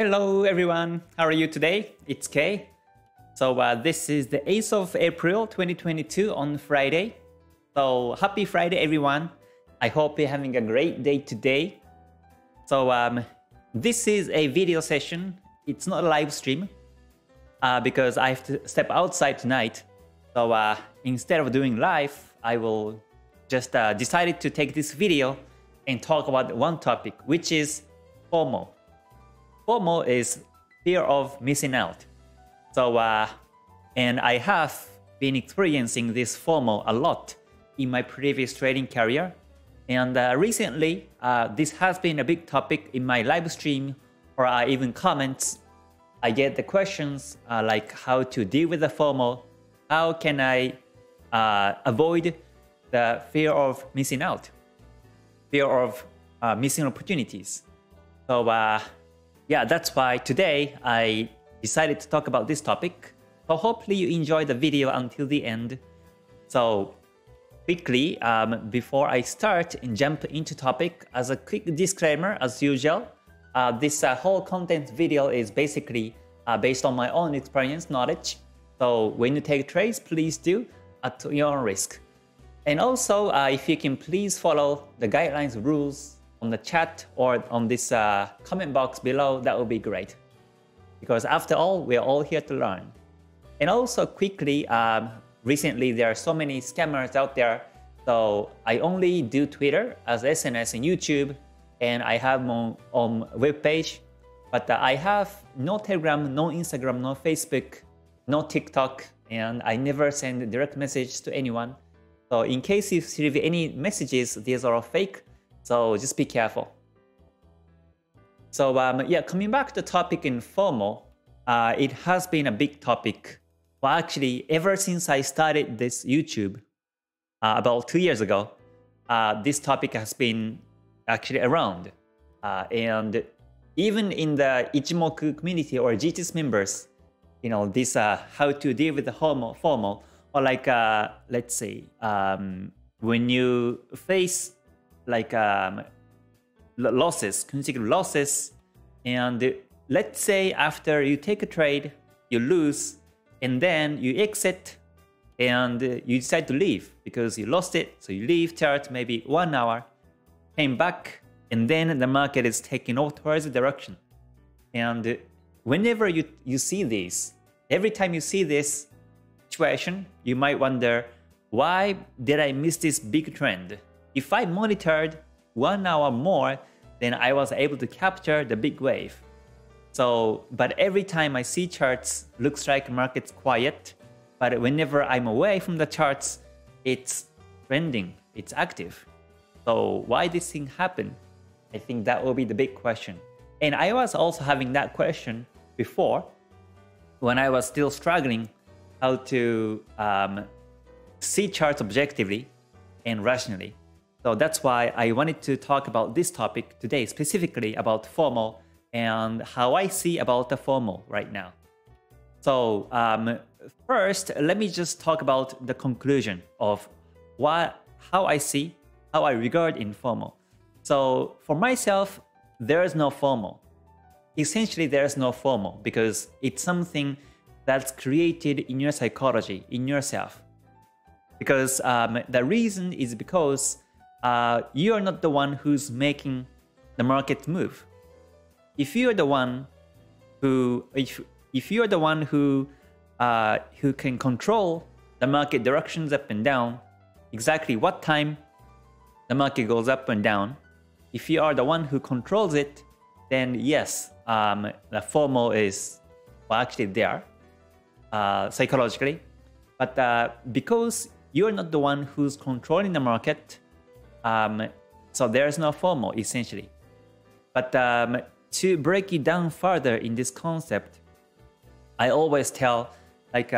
Hello everyone, how are you today? It's Kei. So this is the 8th of April 2022 on Friday. So happy Friday everyone. I hope you're having a great day today. So this is a video session. It's not a live stream because I have to step outside tonight. So instead of doing live, I will just decided to take this video and talk about one topic, which is FOMO. FOMO is fear of missing out. So, and I have been experiencing this FOMO a lot in my previous trading career. And recently, this has been a big topic in my live stream or even comments. I get the questions like how to deal with the FOMO, how can I avoid the fear of missing out, fear of missing opportunities. So, yeah, that's why today I decided to talk about this topic. So hopefully you enjoy the video until the end. So quickly, before I start and jump into topic, as a quick disclaimer, as usual, this whole content video is basically based on my own experience, knowledge. So when you take trades, please do at your own risk. And also, if you can please follow the guidelines, rules, on the chat or on this comment box below, that would be great. Because after all, we are all here to learn. And also quickly, recently there are so many scammers out there, so I only do Twitter as SNS and YouTube, and I have my own webpage, but I have no Telegram, no Instagram, no Facebook, no TikTok, and I never send a direct message to anyone. So in case you receive any messages, these are all fake. So just be careful. So yeah, coming back to the topic in FOMO, it has been a big topic. Well, actually, ever since I started this YouTube about 2 years ago, this topic has been actually around. And even in the Ichimoku community or GTS members, you know, this how to deal with the FOMO, or like, let's say, when you face like losses, consecutive losses, and let's say after you take a trade, you lose, and then you exit, and you decide to leave because you lost it, so you leave chart maybe 1 hour, came back, and then the market is taking off towards the direction. And whenever you see this, every time you see this situation, you might wonder, why did I miss this big trend? If I monitored 1 hour more, then I was able to capture the big wave. So, but every time I see charts, looks like market's quiet. But whenever I'm away from the charts, it's trending, it's active. So why this thing happen? I think that will be the big question. And I was also having that question before, when I was still struggling how to see charts objectively and rationally. So that's why I wanted to talk about this topic today, specifically about FOMO and how I see about the FOMO right now. So first, let me just talk about the conclusion of how I see, how I regard in FOMO. So for myself, there is no FOMO. Essentially, there is no FOMO because it's something that's created in your psychology, in yourself. Because the reason is because you are not the one who's making the market move. If you are the one who, if you are the one who can control the market directions up and down, exactly what time the market goes up and down, if you are the one who controls it, then yes, the FOMO is actually there psychologically. But because you are not the one who's controlling the market. So there is no FOMO essentially. But to break it down further in this concept, I always tell like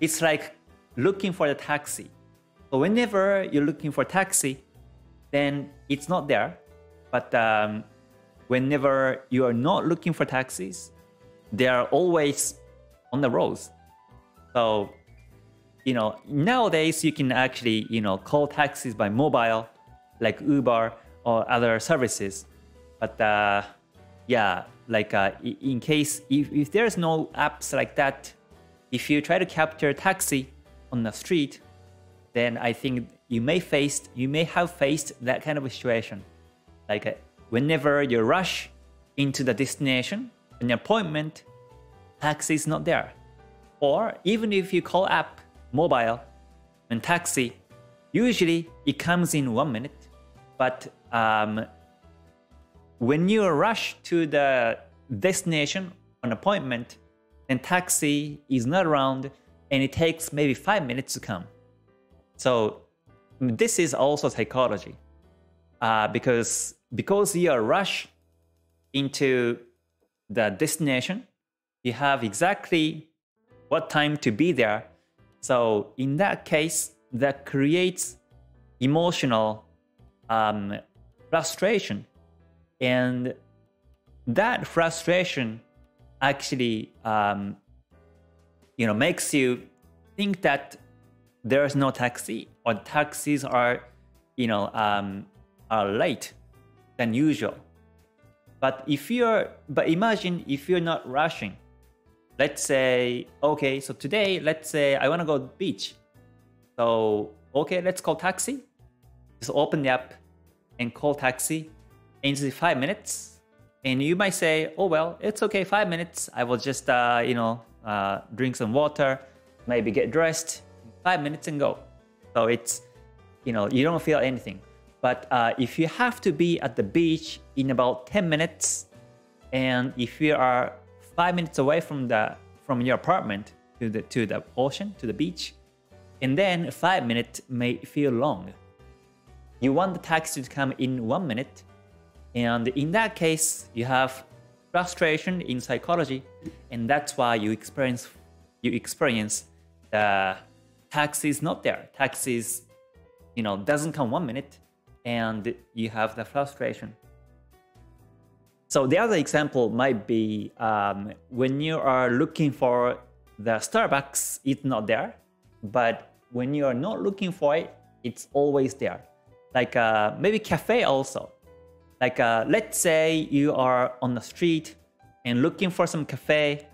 it's like looking for the taxi. So whenever you're looking for taxi, then it's not there. But whenever you are not looking for taxis, they are always on the roads. So you know, nowadays you can actually, you know, call taxis by mobile, like Uber or other services. But yeah, like in case if there's no apps like that, if you try to capture taxi on the street, then I think you may have faced that kind of situation. Like whenever you rush into the destination, an appointment, taxi is not there. Or even if you call app mobile and taxi, usually it comes in 1 minute. But when you rush to the destination or an appointment, and taxi is not around, and it takes maybe 5 minutes to come. So this is also psychology, because you are rushed into the destination, you have exactly what time to be there. So in that case, that creates emotional frustration, and that frustration actually makes you think that there is no taxi, or taxis are are late than usual. But imagine if you're not rushing. Let's say, okay, so today, let's say I want to go to the beach. So okay, let's call taxi. Just open the app and call taxi in 5 minutes. And you might say, oh, well, it's okay, 5 minutes. I will just, drink some water, maybe get dressed, 5 minutes and go. So it's, you don't feel anything. But if you have to be at the beach in about 10 minutes, and if you are 5 minutes away from your apartment to the ocean, to the beach, and then 5 minutes may feel long. You want the taxi to come in 1 minute. And in that case, you have frustration in psychology, and that's why you experience the taxis not there. Taxis, doesn't come 1 minute, and you have the frustration. So the other example might be when you are looking for the Starbucks, it's not there, but when you are not looking for it, it's always there. Like maybe cafe also. Like let's say you are on the street and looking for some cafe,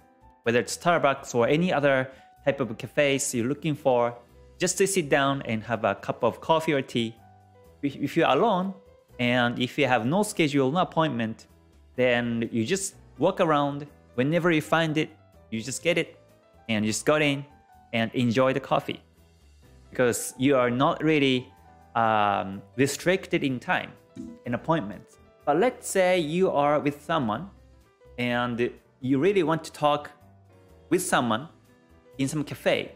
whether it's Starbucks or any other type of cafes you're looking for, just to sit down and have a cup of coffee or tea. If you're alone and if you have no schedule, no appointment, then you just walk around. Whenever you find it, you just get it and you just go in and enjoy the coffee, because you are not really restricted in time and appointments. But let's say you are with someone and you really want to talk with someone in some cafe,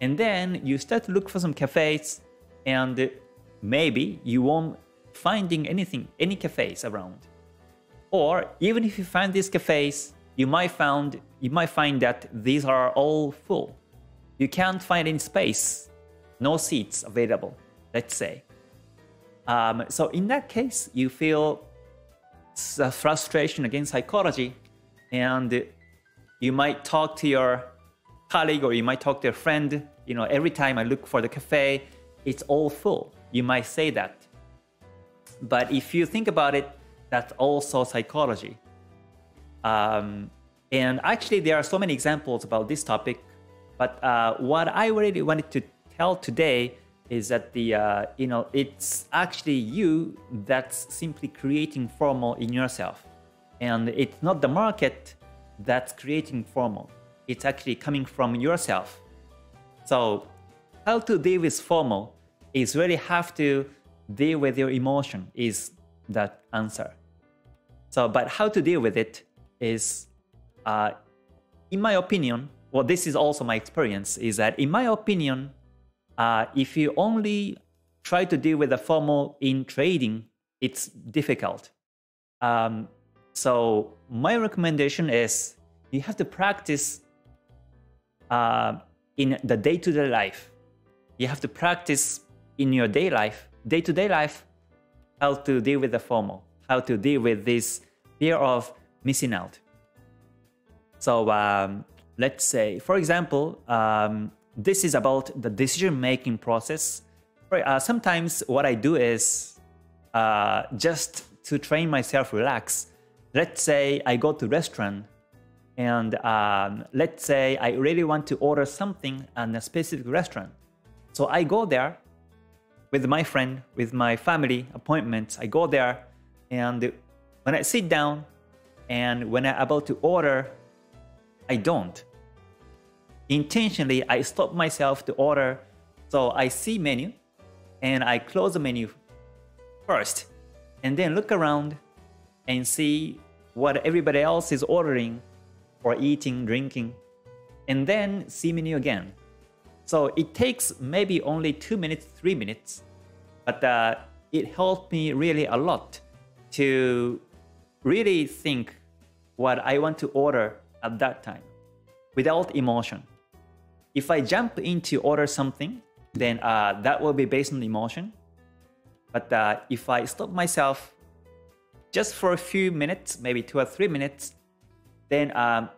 and then you start to look for some cafes, and maybe you won't finding any cafes around. Or even if you find these cafes, you might find that these are all full. You can't find any space, no seats available, let's say. So in that case, you feel frustration against psychology, and you might talk to your colleague or you might talk to your friend, every time I look for the cafe, it's all full. You might say that. But if you think about it, that's also psychology. And actually, there are so many examples about this topic, but what I really wanted to tell today is that it's actually you that's simply creating FOMO in yourself. And it's not the market that's creating FOMO. It's actually coming from yourself. So how to deal with FOMO is really have to deal with your emotion is that answer. So, but how to deal with it is, in my opinion, well, this is also my experience, is that in my opinion, if you only try to deal with the FOMO in trading, it's difficult. So my recommendation is you have to practice in the day-to-day life. You have to practice in your day-to-day life, how to deal with the FOMO, how to deal with this fear of missing out. So let's say, for example, this is about the decision-making process. Sometimes what I do is just to train myself relax. Let's say I go to restaurant and let's say I really want to order something at a specific restaurant. So I go there with my friend, with my family appointments. I go there, and when I sit down and when I'm about to order, I don't. Intentionally, I stop myself to order. So I see menu and I close the menu first and then look around and see what everybody else is ordering or eating, drinking, and then see menu again. So it takes maybe only 2 minutes, 3 minutes, but it helped me really a lot to really think what I want to order at that time without emotion. If I jump in to order something, then that will be based on emotion. But if I stop myself just for a few minutes, maybe 2 or 3 minutes, then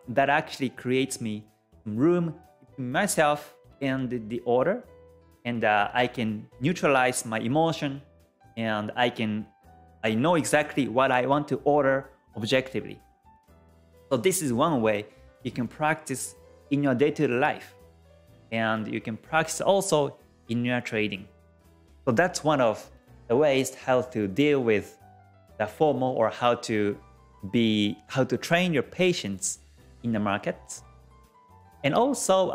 that actually creates me room between myself and the order, and I can neutralize my emotion, and I know exactly what I want to order objectively. So this is one way you can practice in your day-to-day life, and you can practice also in your trading. So that's one of the ways how to deal with the FOMO, or how to train your patience in the markets. And also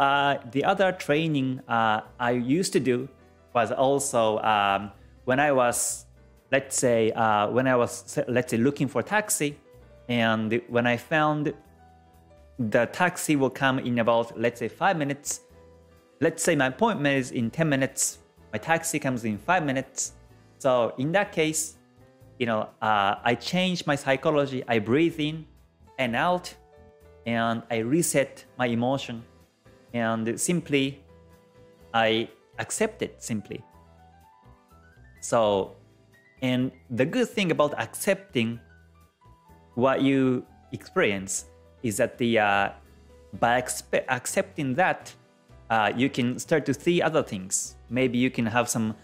the other training I used to do was also when I was, let's say, looking for taxi, and when I found the taxi will come in about, let's say, 5 minutes. Let's say my appointment is in 10 minutes. My taxi comes in 5 minutes. So in that case, you know, I change my psychology. I breathe in and out, and I reset my emotion, and simply I accept it simply. So, and the good thing about accepting what you experience is that the by accepting that, you can start to see other things. Maybe you can have some,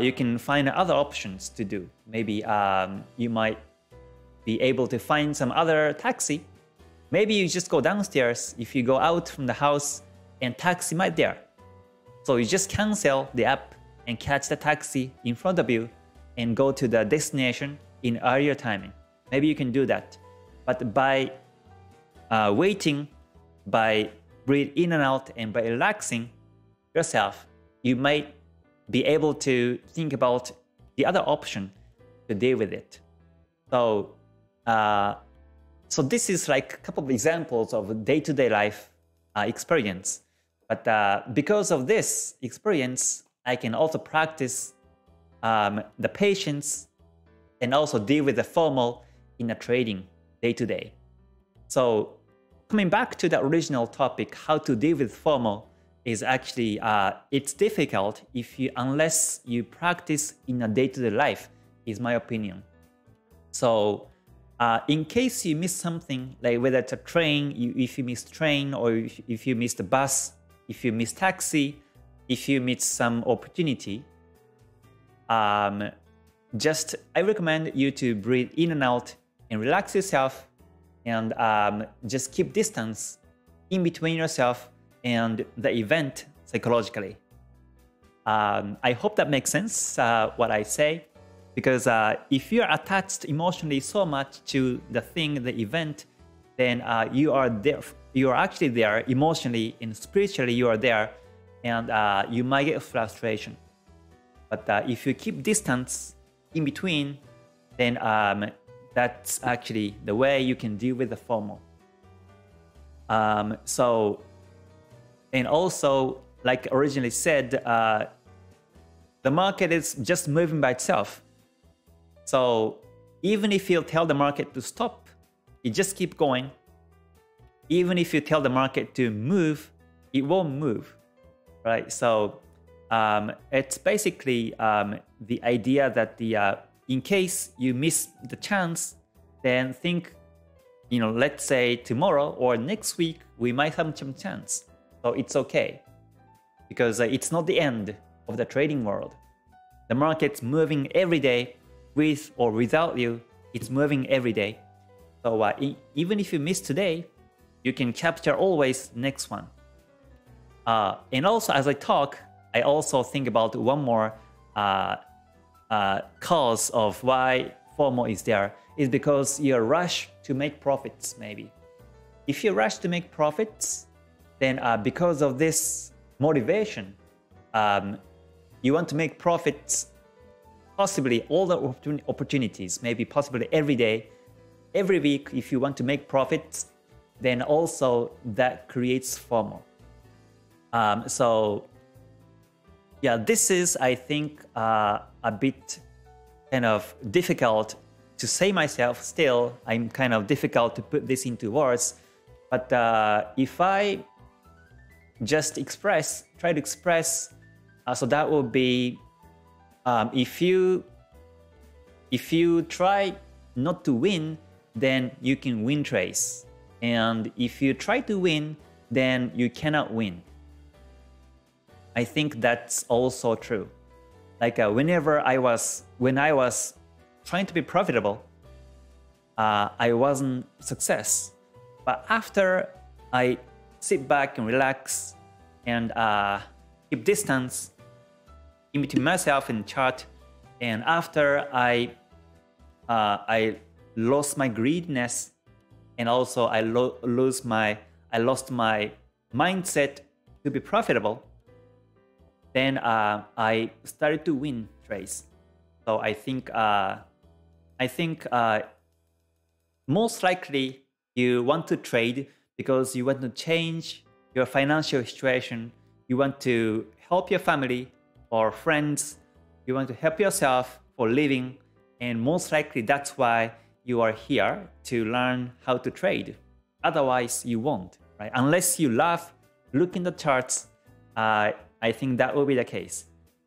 you can find other options to do. Maybe you might be able to find some other taxi. Maybe you just go downstairs if you go out from the house and taxi might be there. So you just cancel the app and catch the taxi in front of you and go to the destination in earlier timing. Maybe you can do that. But by waiting, by breathe in and out, and by relaxing yourself, you might be able to think about the other option to deal with it. So, so this is like a couple of examples of day-to-day life experience. But because of this experience, I can also practice the patience and also deal with the FOMO in the trading day-to-day. So coming back to the original topic, how to deal with FOMO is actually, it's difficult if you, unless you practice in a day-to-day life, is my opinion. So, in case you miss something, like whether it's a train, if you miss train, or if you miss the bus, if you miss taxi, if you miss some opportunity, I recommend you to breathe in and out and relax yourself, and just keep distance in between yourself and the event psychologically. I hope that makes sense, what I say. Because if you're attached emotionally so much to the thing, the event, then you are there. You are actually there emotionally and spiritually. You are there, and you might get frustration. But if you keep distance in between, then that's actually the way you can deal with the FOMO. So, and also, like originally said, the market is just moving by itself. So even if you tell the market to stop, it just keeps going. Even if you tell the market to move, it won't move, right? So it's basically the idea that the in case you miss the chance, then think, you know, let's say tomorrow or next week we might have some chance. So it's okay, because it's not the end of the trading world. The market's moving every day. With or without you, it's moving every day. So even if you miss today, you can capture always next one. And also, as I talk, I also think about one more cause of why FOMO is there is because you rush to make profits, maybe. If you rush to make profits, then because of this motivation, you want to make profits, possibly all the opportunities, maybe possibly every day, every week. If you want to make profits, then also that creates FOMO. So yeah, this is, I think, a bit kind of difficult to say myself still. I'm kind of difficult to put this into words, but if I just try to express, so that will be, if you try not to win, then you can win trades, and if you try to win, then you cannot win. I think that's also true. Like when I was trying to be profitable, I wasn't success. But after I sit back and relax and keep distance in between myself and chart, and after I lost my greediness, and also I lost my mindset to be profitable, then I started to win trades. So I think most likely you want to trade because you want to change your financial situation. You want to help your family or friends. You want to help yourself for living. And most likely that's why you are here, to learn how to trade. Otherwise you won't, right? Unless you love looking at the charts, I think that will be the case.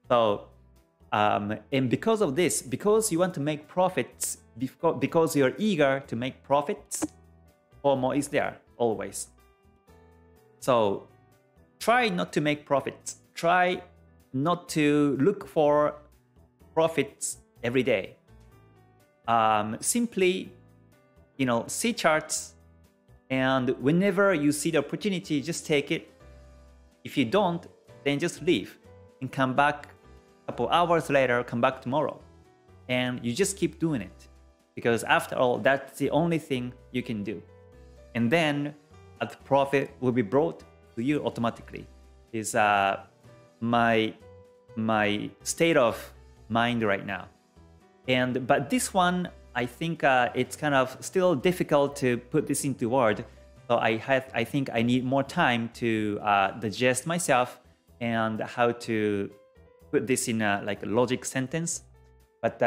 So, and because of this, because you want to make profits, because you're eager to make profits, FOMO is there always. So try not to make profits. Try not to look for profits every day. Simply, you know, see charts, and whenever you see the opportunity, just take it. If you don't, then just leave and come back a couple hours later, come back tomorrow. And you just keep doing it, because after all, that's the only thing you can do. And then the profit will be brought to you automatically. Is my state of mind right now. And but this one, I think it's kind of still difficult to put this into words. So I think I need more time to digest myself and how to put this in a like a logic sentence. But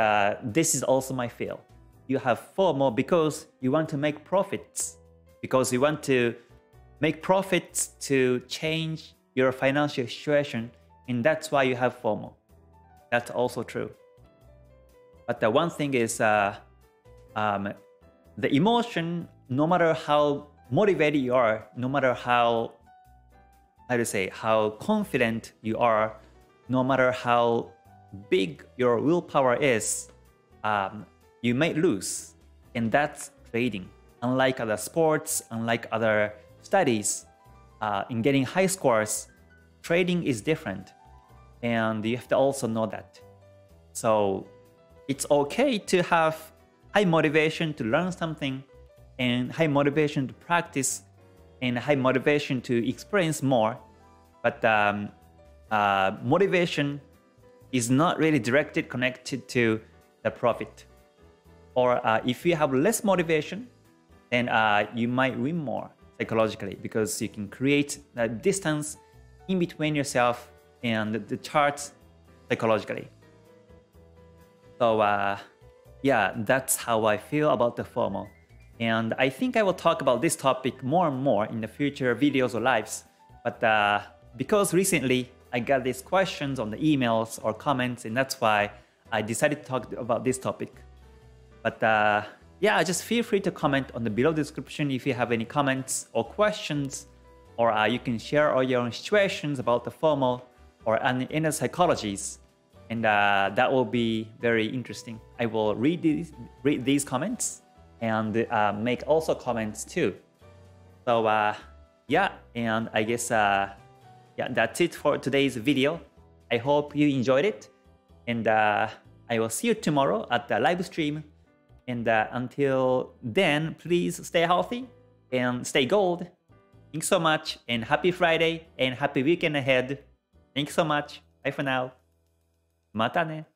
this is also my feel. You have FOMO because you want to make profits, because you want to make profits to change your financial situation, and that's why you have FOMO. That's also true. But the one thing is the emotion, no matter how motivated you are, no matter how confident you are, no matter how big your willpower is, you may lose. And that's trading. Unlike other sports, unlike other studies, in getting high scores, trading is different. And you have to also know that. So it's okay to have high motivation to learn something, and high motivation to practice, and high motivation to experience more, but motivation is not really directly connected to the profit. Or if you have less motivation, then you might win more psychologically, because you can create a distance in between yourself and the charts psychologically. So yeah, that's how I feel about the FOMO. And I think I will talk about this topic more and more in the future videos or lives. But because recently I got these questions on the emails or comments, and that's why I decided to talk about this topic. But yeah, just feel free to comment on the below description if you have any comments or questions, or you can share all your own situations about the FOMO or inner psychologies. And that will be very interesting. I will read these comments. and make also comments too. So yeah, and I guess yeah, that's it for today's video. I hope you enjoyed it, and I will see you tomorrow at the live stream. And until then, please stay healthy and stay gold. Thanks so much, and happy Friday and happy weekend ahead. Thanks so much. Bye for now. Mata ne.